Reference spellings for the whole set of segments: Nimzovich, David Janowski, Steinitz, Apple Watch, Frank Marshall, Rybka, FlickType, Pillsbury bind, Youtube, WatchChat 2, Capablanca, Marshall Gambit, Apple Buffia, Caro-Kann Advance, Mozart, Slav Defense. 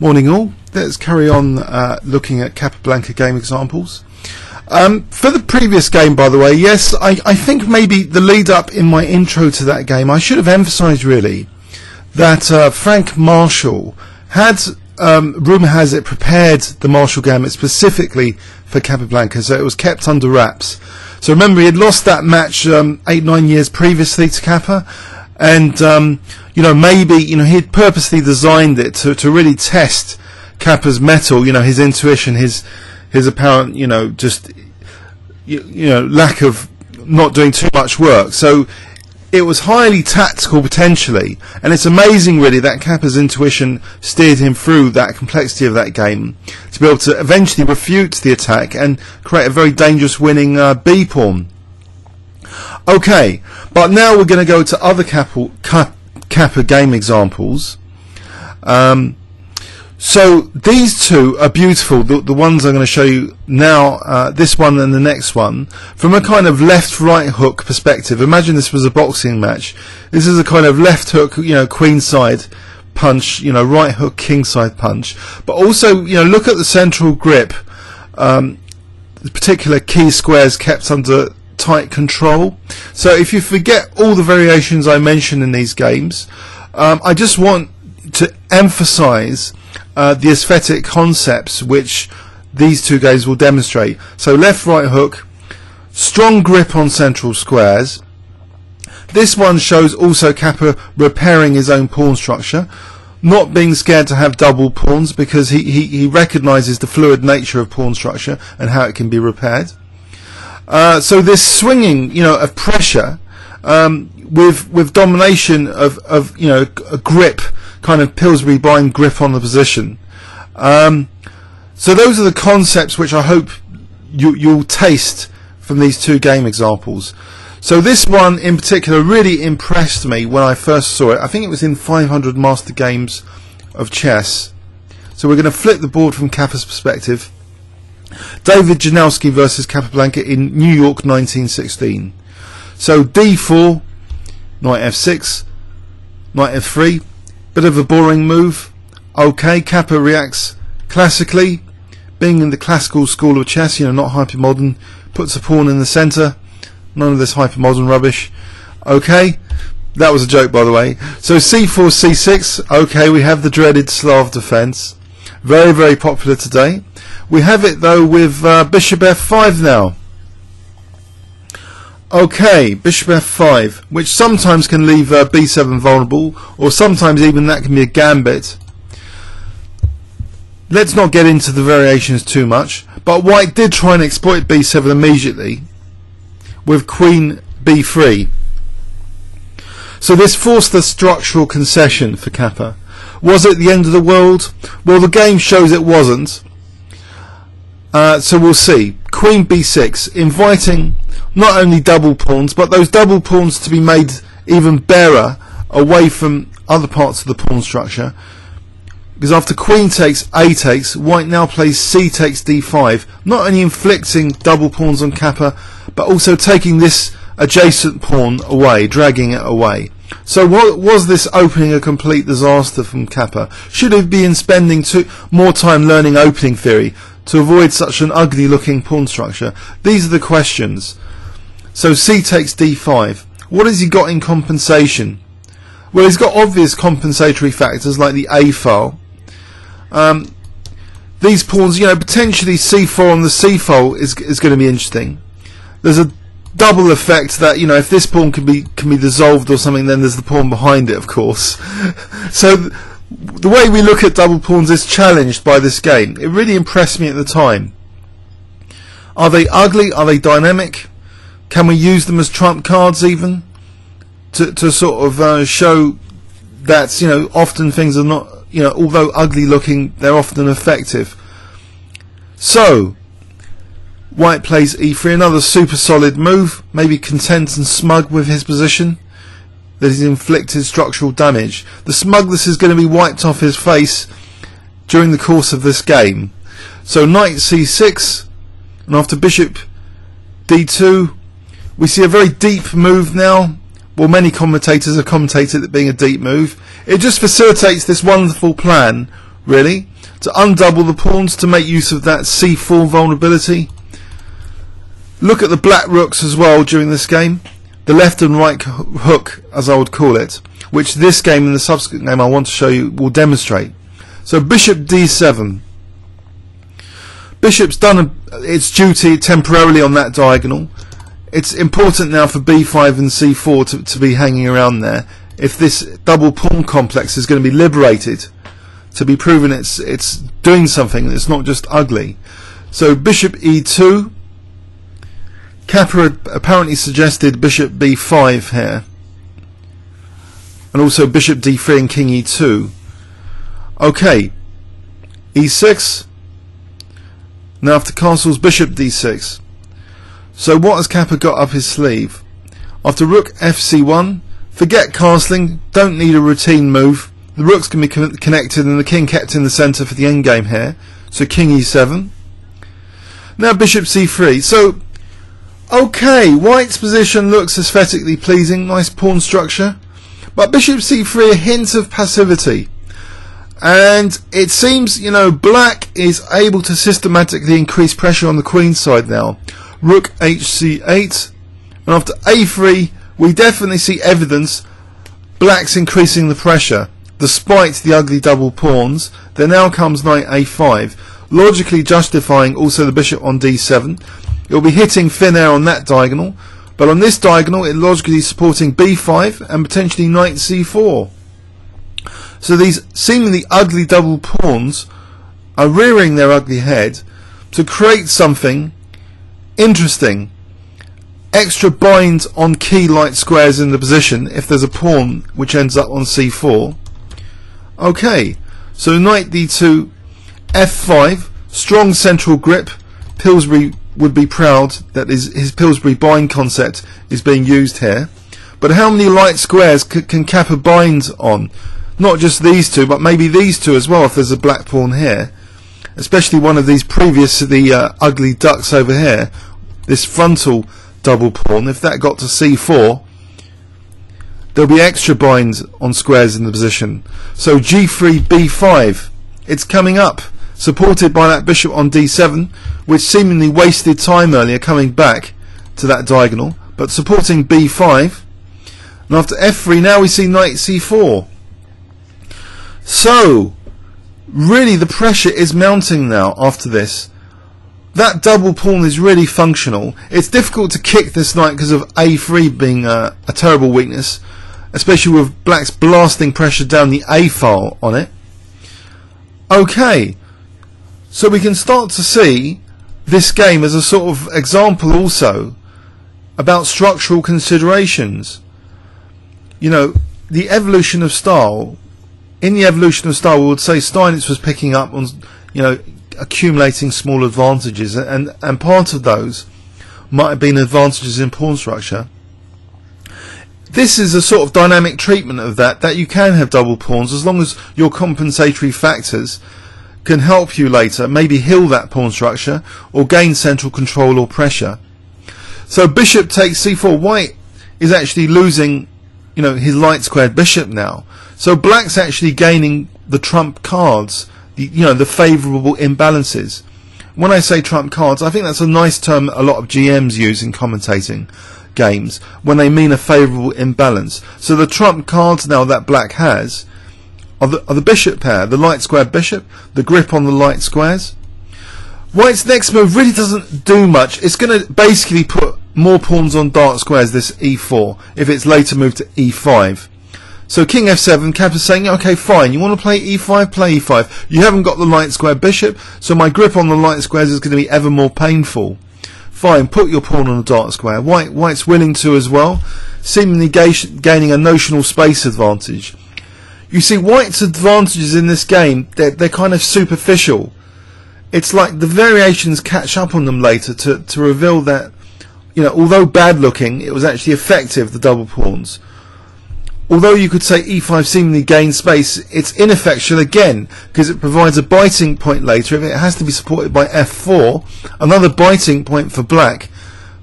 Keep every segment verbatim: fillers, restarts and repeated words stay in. Morning all. Let's carry on uh, looking at Capablanca game examples. Um, for the previous game, by the way, yes, I, I think maybe the lead up in my intro to that game, I should have emphasised really that uh, Frank Marshall had, um, rumour has it, prepared the Marshall Gambit specifically for Capablanca, so it was kept under wraps. So remember, he had lost that match um, eight, nine years previously to Kappa. And, um, you know, maybe, you know, he'd purposely designed it to, to really test Kappa's mettle, you know, his intuition, his, his apparent, you know, just, you, you know, lack of not doing too much work. So it was highly tactical potentially. And it's amazing really that Kappa's intuition steered him through that complexity of that game to be able to eventually refute the attack and create a very dangerous winning uh, B pawn. Okay, but now we're going to go to other Kappa, Kappa game examples. Um, so these two are beautiful, the, the ones I'm going to show you now, uh, this one and the next one, from a kind of left-right hook perspective. Imagine this was a boxing match. This is a kind of left hook, you know, queenside punch, you know, right hook, kingside punch. But also, you know, look at the central grip, um, the particular key squares kept under tight control. So if you forget all the variations I mentioned in these games, um, I just want to emphasize uh, the aesthetic concepts which these two games will demonstrate. So left right hook, strong grip on central squares. This one shows also Kappa repairing his own pawn structure, not being scared to have double pawns because he, he, he recognizes the fluid nature of pawn structure and how it can be repaired. Uh, so this swinging, you know, of pressure um, with with domination of, of you know a grip, kind of Pillsbury bind grip on the position. Um, so those are the concepts which I hope you, you'll taste from these two game examples. So this one in particular really impressed me when I first saw it. I think it was in five hundred Master Games of Chess. So we're going to flip the board from Kappa's perspective. David Janowski versus Capablanca in New York nineteen sixteen. So d four, knight f six, knight f three, bit of a boring move. Okay, Kappa reacts classically, being in the classical school of chess, you know, not hypermodern, puts a pawn in the centre, none of this hypermodern rubbish. Okay, that was a joke by the way. So c four, c six, okay, we have the dreaded Slav defense. Very, very popular today. We have it though with uh, bishop f five now. Okay, bishop f five, which sometimes can leave uh, b seven vulnerable, or sometimes even that can be a gambit. Let's not get into the variations too much, but White did try and exploit b seven immediately with queen b three. So this forced the structural concession for Kappa. Was it the end of the world? Well, the game shows it wasn't. Uh, so we'll see. Queen b six, inviting not only double pawns, but those double pawns to be made even barer away from other parts of the pawn structure. Because after queen takes, a takes, White now plays c takes d five, not only inflicting double pawns on Kappa, but also taking this adjacent pawn away, dragging it away. So what, was this opening a complete disaster from Kappa? Should he be spending two, more time learning opening theory to avoid such an ugly looking pawn structure? These are the questions. So c takes d five. What has he got in compensation? Well, he's got obvious compensatory factors like the a file. Um, these pawns, you know, potentially c four on the c file is, is going to be interesting. There's a double effect that, you know, if this pawn can be can be dissolved or something, then there's the pawn behind it, of course. So th the way we look at double pawns is challenged by this game. It really impressed me at the time. Are they ugly? Are they dynamic? Can we use them as trump cards even to to sort of uh, show that, you know, often things are not, you know, although ugly looking, they're often effective. So White plays e three, another super solid move, maybe content and smug with his position, that he's inflicted structural damage. The smugness is going to be wiped off his face during the course of this game. So knight c six, and after bishop d two, we see a very deep move now. Well, many commentators have commentated it being a deep move. It just facilitates this wonderful plan really, to undouble the pawns to make use of that c four vulnerability. Look at the black rooks as well during this game, the left and right hook as I would call it, which this game and the subsequent game I want to show you will demonstrate. So bishop d seven. Bishop's done its duty temporarily on that diagonal. It's important now for b five and c four to, to be hanging around there if this double pawn complex is going to be liberated, to be proven it's it's doing something, it's not just ugly. So bishop e two. Kappa apparently suggested bishop b five here, and also bishop d three and king e two. Okay, e six. Now after castles, bishop d six. So what has Kappa got up his sleeve? After rook f c one, forget castling, don't need a routine move. The rooks can be con connected and the king kept in the centre for the endgame here. So king e seven. Now bishop c three. So, okay, white's position looks aesthetically pleasing, nice pawn structure. But bishop c three, a hint of passivity. And it seems, you know, black is able to systematically increase pressure on the queen side now. Rook h c eight, and after a three we definitely see evidence black's increasing the pressure despite the ugly double pawns. There now comes knight a five, logically justifying also the bishop on d seven. It'll be hitting thin air on that diagonal, but on this diagonal it logically supporting b five and potentially knight c four. So these seemingly ugly double pawns are rearing their ugly head to create something interesting. Extra binds on key light squares in the position if there's a pawn which ends up on c four. Okay, so knight d two, f five, strong central grip. Pillsbury would be proud that his, his Pillsbury bind concept is being used here. But how many light squares c can Kappa bind on? Not just these two, but maybe these two as well if there's a black pawn here, especially one of these previous to the uh, ugly ducks over here, this frontal double pawn. If that got to c four, there'll be extra binds on squares in the position. So g three, b five, it's coming up, supported by that bishop on d seven, which seemingly wasted time earlier coming back to that diagonal, but supporting b five. And after f three now we see knight c four. So, really the pressure is mounting now after this. That double pawn is really functional. It's difficult to kick this knight because of a three being uh, a terrible weakness, especially with black's blasting pressure down the a file on it. Okay, so we can start to see this game as a sort of example also about structural considerations. You know, the evolution of style. In the evolution of style, we would say Steinitz was picking up on, you know, accumulating small advantages, and and part of those might have been advantages in pawn structure. This is a sort of dynamic treatment of that, that you can have double pawns as long as your compensatory factors can help you later, maybe heal that pawn structure or gain central control or pressure. So bishop takes c four. White is actually losing, you know, his light squared bishop now. So black's actually gaining the trump cards, the, you know, the favourable imbalances. When I say trump cards, I think that's a nice term a lot of G Ms use in commentating games when they mean a favourable imbalance. So the trump cards now that black has are the, are the bishop pair, the light squared bishop, the grip on the light squares. White's next move really doesn't do much. It's going to basically put more pawns on dark squares, this e four, if it's later moved to e five. So king f seven, Kappa's saying, okay, fine, you want to play e five, play e five. You haven't got the light square bishop, so my grip on the light squares is going to be ever more painful. Fine, put your pawn on the dark square. White, White's willing to as well, seemingly ga gaining a notional space advantage. You see, White's advantages in this game, they're, they're kind of superficial. It's like the variations catch up on them later to, to reveal that, you know, although bad looking, it was actually effective, the double pawns. Although you could say e five seemingly gains space, it's ineffectual again because it provides a biting point later if it has to be supported by f four, another biting point for black,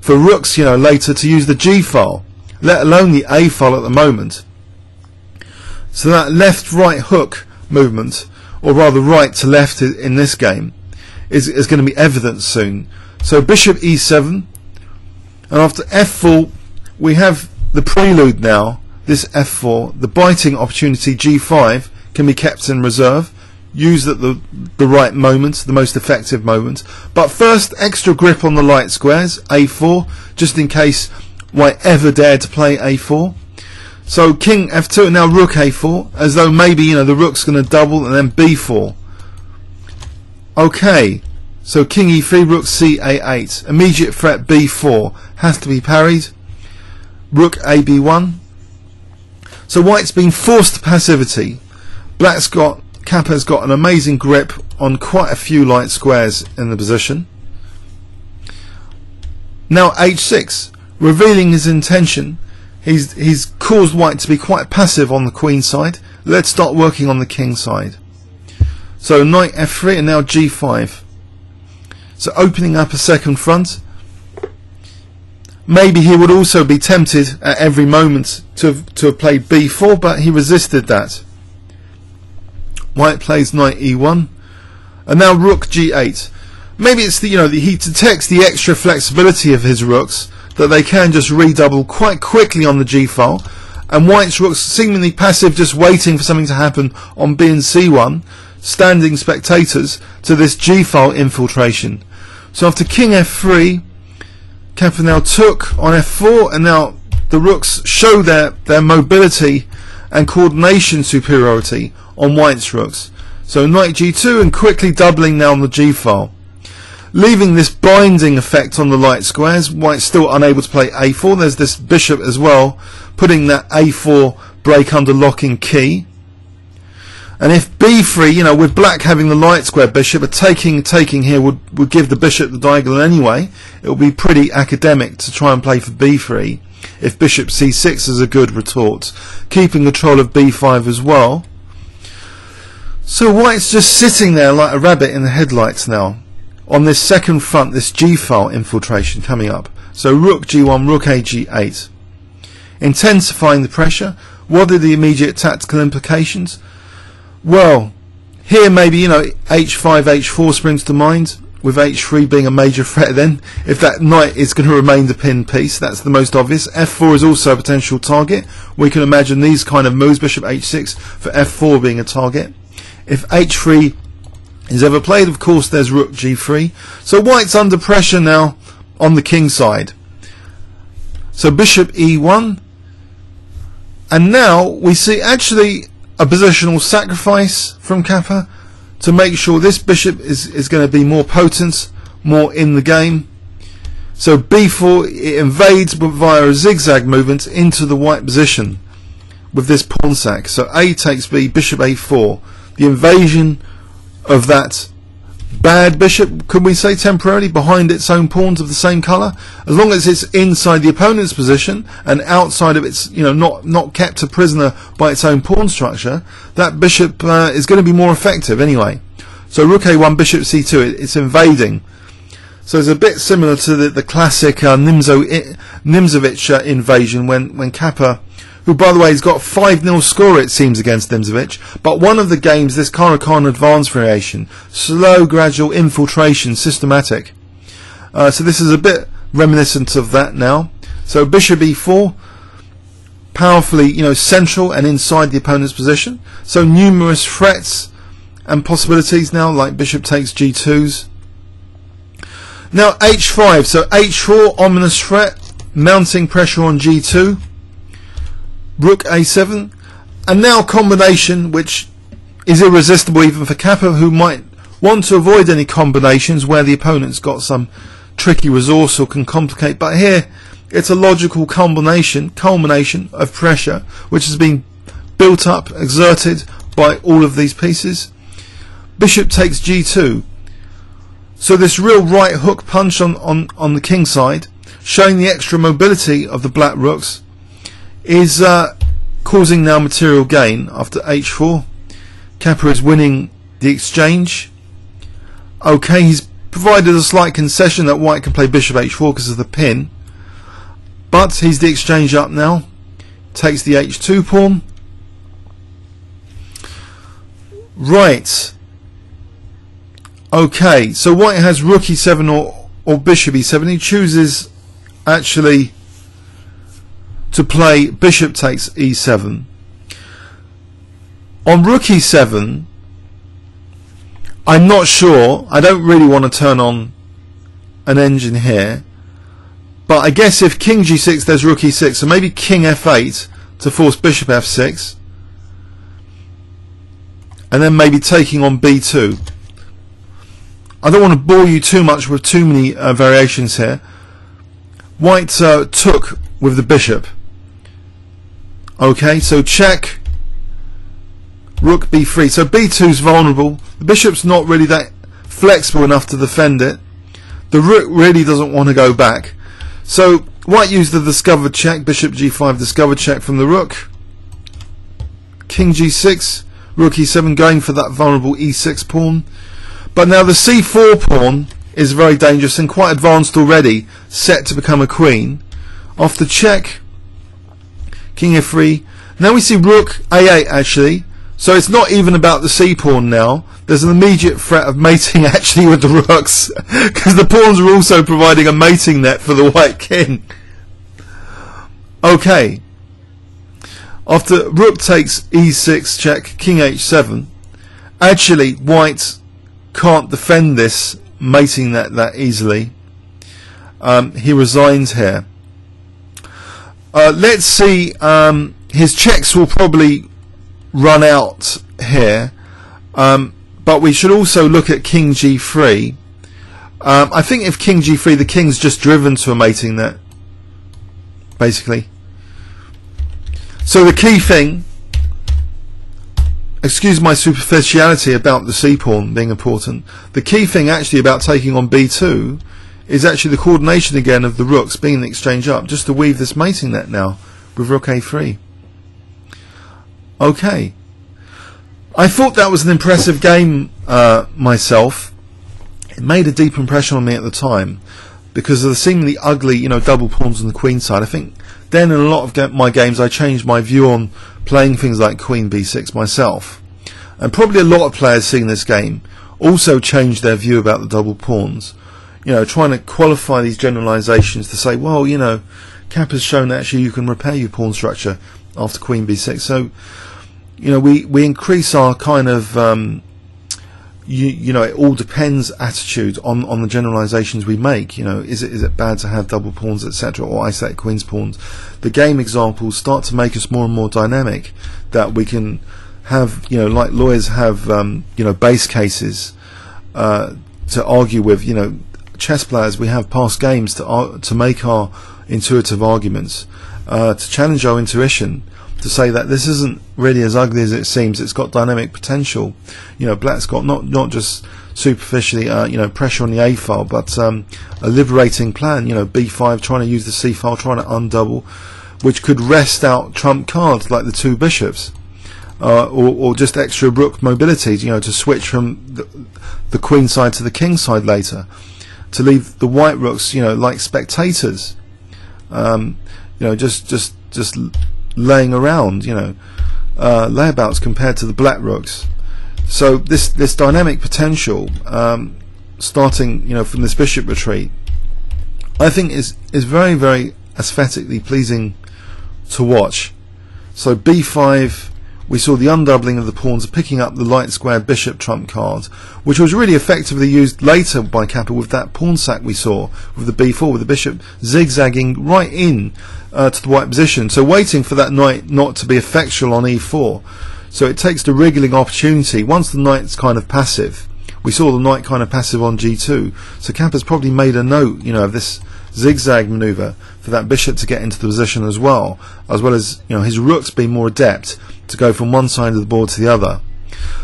for rooks, you know, later to use the g file, let alone the a file at the moment. So that left right hook movement or rather right to left in this game, is, is going to be evident soon. So bishop e seven, and after f four we have the prelude now, this f four, the biting opportunity g five can be kept in reserve, used at the, the right moment, the most effective moment. But first, extra grip on the light squares, a four, just in case White ever dared to play a four. So king f two and now rook a four, as though maybe, you know, the rook's going to double, and then b four. Okay, so king e three, rook c a eight, immediate threat b four, has to be parried, rook a b one. So White's been forced to passivity. Black's got, Capa's got an amazing grip on quite a few light squares in the position. Now h six, revealing his intention. He's, he's caused White to be quite passive on the queen side. Let's start working on the king side. So knight f three and now g five. So opening up a second front. Maybe he would also be tempted at every moment to, to have played b four, but he resisted that. White plays knight e one, and now rook g eight. Maybe it's the, you know, the, he detects the extra flexibility of his rooks, that they can just redouble quite quickly on the g file, and White's rook's seemingly passive, just waiting for something to happen on b and c one, standing spectators to this g file infiltration. So after king f three, Capa now took on f four, and now the rooks show their their mobility and coordination superiority on White's rooks. So knight g two and quickly doubling now on the g file, leaving this binding effect on the light squares. White's still unable to play a four. There's this bishop as well, putting that a four break under lock and key. And if b three, you know, with Black having the light square bishop, a taking taking here would would give the bishop the diagonal anyway. It would be pretty academic to try and play for b three. If bishop c six is a good retort, keeping control of b five as well. So White's just sitting there like a rabbit in the headlights now, on this second front, this g-file infiltration coming up. So rook g one, rook a g eight, intensifying the pressure. What are the immediate tactical implications? Well, here maybe, you know, h five, h four springs to mind, with h three being a major threat then, if that knight is going to remain the pin piece. That's the most obvious. f four is also a potential target. We can imagine these kind of moves, bishop h six for f four being a target. If h three is ever played, of course, there's rook g three. So White's under pressure now on the king side. So bishop e one, and now we see actually a positional sacrifice from Capa to make sure this bishop is, is going to be more potent, more in the game. So b four, it invades via a zigzag movement into the white position with this pawn sack. So a takes b, bishop a four, the invasion of that bad bishop, could we say, temporarily behind its own pawns of the same colour, as long as it's inside the opponent's position and outside of its, you know, not not kept a prisoner by its own pawn structure. That bishop uh, is going to be more effective anyway. So rook a one, bishop c two, it, it's invading. So it's a bit similar to the, the classic uh, Nimzo, Nimzovich uh, invasion when when Capa, who by the way has got five nil score it seems against Nimzovich, but one of the games, this Caro-Kann Advance variation, slow gradual infiltration, systematic. Uh, so this is a bit reminiscent of that now. So bishop e four, powerfully, you know, central and inside the opponent's position. So numerous threats and possibilities now, like bishop takes g twos. Now h five, so h four, ominous threat, mounting pressure on g two. Rook a seven, and now combination, which is irresistible even for Capa, who might want to avoid any combinations where the opponent's got some tricky resource or can complicate. But here it's a logical combination, culmination of pressure which has been built up, exerted by all of these pieces. Bishop takes g two, so this real right hook punch on, on, on the king side, showing the extra mobility of the black rooks, is uh, causing now material gain. After h four, Capa is winning the exchange. Okay, he's provided a slight concession that White can play bishop h four because of the pin, but he's the exchange up now, takes the h two pawn. Right. Okay, so White has rook e seven or, or bishop e seven. He chooses actually to play bishop takes e seven. On rook e seven, I'm not sure. I don't really want to turn on an engine here. But I guess if king g six, there's rook e six. So maybe king f eight to force bishop f six. And then maybe taking on b two. I don't want to bore you too much with too many uh, variations here. White uh, took with the bishop. Okay, so check. Rook b three. So b two's vulnerable. The bishop's not really that flexible enough to defend it. The rook really doesn't want to go back. So White used the discovered check. Bishop g five, discovered check from the rook. King g six. Rook e seven, going for that vulnerable e six pawn. But now the c four pawn is very dangerous and quite advanced already, set to become a queen. Off the check, king f three. Now we see rook a eight actually, so it's not even about the c pawn now. There's an immediate threat of mating actually with the rooks, because the pawns are also providing a mating net for the white king. Okay. After rook takes e six check, king h seven. Actually, White can't defend this mating net that easily. Um, he resigns here. Uh, let's see. Um, his checks will probably run out here, um, but we should also look at king g three. Um, I think if king g three, the king's just driven to a mating net, basically. So the key thing, excuse my superficiality about the c-pawn being important, the key thing actually about taking on b two is actually the coordination again of the rooks being an exchange up, just to weave this mating net now with rook a three. Okay. I thought that was an impressive game uh, myself. It made a deep impression on me at the time because of the seemingly ugly, you know, double pawns on the queen side. I think then in a lot of ga my games I changed my view on playing things like queen b six myself, and probably a lot of players seeing this game also changed their view about the double pawns, you know, trying to qualify these generalizations to say, well, you know, Cap has shown that actually you can repair your pawn structure after queen b six, so, you know, we, we increase our kind of um, You, you know, it all depends attitude on, on the generalizations we make. You know, is it is it bad to have double pawns, et cetera, or isolate queen's pawns? The game examples start to make us more and more dynamic, that we can have, you know, like lawyers have, um, you know, base cases uh, to argue with. You know, chess players, we have past games to ar to make our intuitive arguments, uh, to challenge our intuition, to say that this isn't really as ugly as it seems. It's got dynamic potential. You know, black's got not not just superficially, uh, you know, pressure on the a file, but um, a liberating plan. You know, b five, trying to use the c file, trying to undouble, which could rest out trump cards like the two bishops, uh, or or just extra rook mobility. You know, to switch from the, the queen side to the king side later, to leave the white rooks, you know, like spectators. Um, you know, just just just. laying around, you know, uh, layabouts compared to the black rooks. So this this dynamic potential, um, starting, you know, from this bishop retreat, I think is is very very aesthetically pleasing to watch. So b five, we saw the undoubling of the pawns, picking up the light square bishop trump card, which was really effectively used later by Kappa with that pawn sack we saw with the b four, with the bishop zigzagging right in uh, to the white position, so waiting for that knight not to be effectual on e four. So it takes the wriggling opportunity once the knight's kind of passive. We saw the knight kind of passive on g two, so Kappa's probably made a note, you know, of this zigzag maneuver for that bishop to get into the position as well, as well as, you know, his rook's being more adept to go from one side of the board to the other.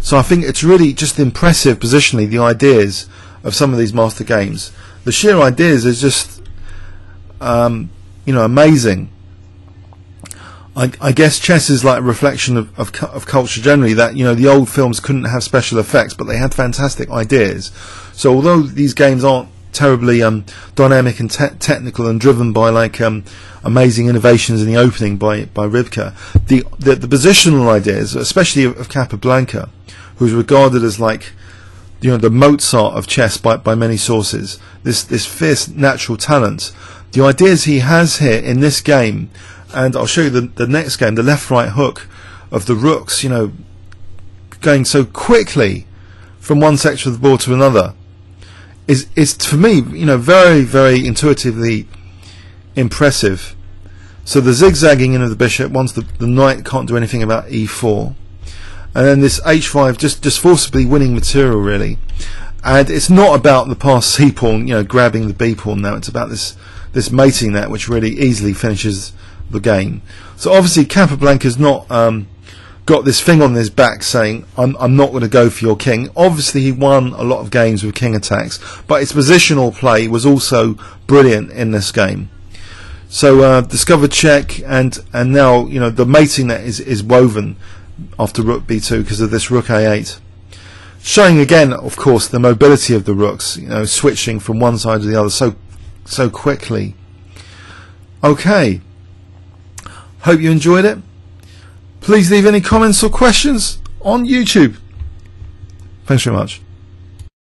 So I think it's really just impressive positionally, the ideas of some of these master games. The sheer ideas is just um, you know, amazing. I, I guess chess is like a reflection of, of, of culture generally, that, you know, the old films couldn't have special effects, but they had fantastic ideas. So although these games aren't terribly um, dynamic and te technical and driven by like um, amazing innovations in the opening by by Rybka. The, the the positional ideas, especially of, of Capablanca, who's regarded as like, you know, the Mozart of chess by by many sources. This this fierce natural talent. The ideas he has here in this game, and I'll show you the the next game, the left right hook of the rooks. You know, going so quickly from one section of the board to another is is for me, you know, very very intuitively impressive. So the zigzagging in of the bishop once the the knight can't do anything about e four, and then this h five just just forcibly winning material really. And it's not about the passed c pawn, you know, grabbing the b pawn now. It's about this this mating net which really easily finishes the game. So obviously Capablanca's not um, got this thing on his back saying I'm, I'm not going to go for your king. Obviously he won a lot of games with king attacks, but his positional play was also brilliant in this game. So uh, discovered check, and and now, you know, the mating net is, is woven after rook b two because of this rook a eight, showing again of course the mobility of the rooks, you know, switching from one side to the other so so quickly. Okay, hope you enjoyed it. Please leave any comments or questions on YouTube. Thanks very much.